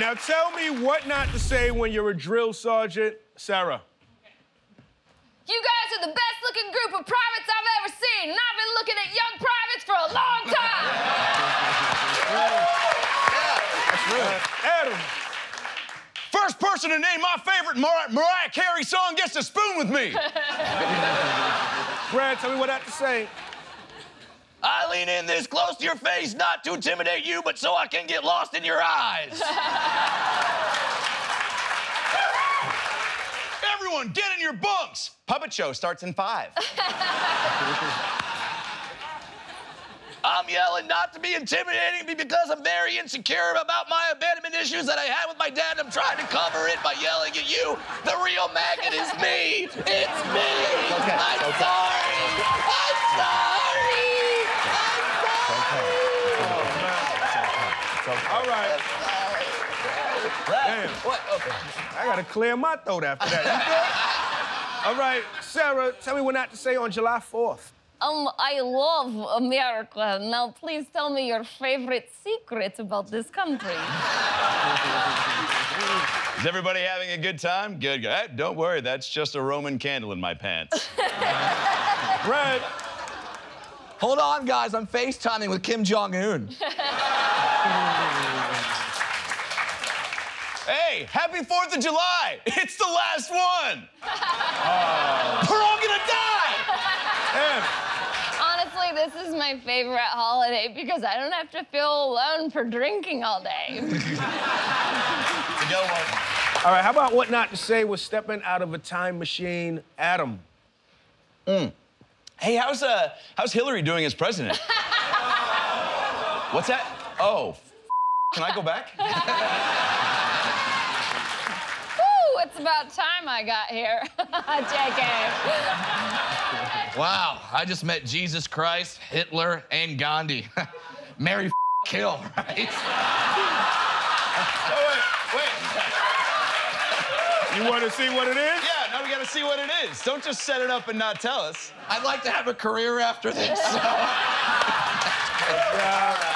Now tell me what not to say when you're a drill sergeant, Sarah. You guys are the best-looking group of privates I've ever seen, and I've been looking at young privates for a long time. Adam. First person to name my favorite Mariah Carey song gets to spoon with me. Brad, tell me what not to say. I lean in this close to your face, not to intimidate you, but so I can get lost in your eyes. Everyone, get in your bunks. Puppet show starts in 5. I'm yelling not to be intimidating because I'm very insecure about my abandonment issues that I had with my dad, and I'm trying to cover it by yelling at you. The real magnet is me. It's me. Okay, I'm sorry. I'm sorry. All right. Damn. What? Okay. I gotta clear my throat after that. All right, Sarah, tell me what not to say on July 4th. I love America. Now, please tell me your favorite secret about this country. Is everybody having a good time? Good. Don't worry, that's just a Roman candle in my pants. Brad. Hold on, guys, I'm FaceTiming with Kim Jong-un. Hey, happy 4th of July! It's the last one! We're all gonna die! Honestly, this is my favorite holiday because I don't have to feel alone for drinking all day. All right, how about what not to say was stepping out of a time machine, Adam? Hey, how's Hillary doing as president? What's that? Oh, can I go back? It's about time I got here. JK. Wow, I just met Jesus Christ, Hitler, and Gandhi. Mary kill, right? Oh, wait. You want to see what it is? Yeah, now we got to see what it is. Don't just set it up and not tell us. I'd like to have a career after this. So.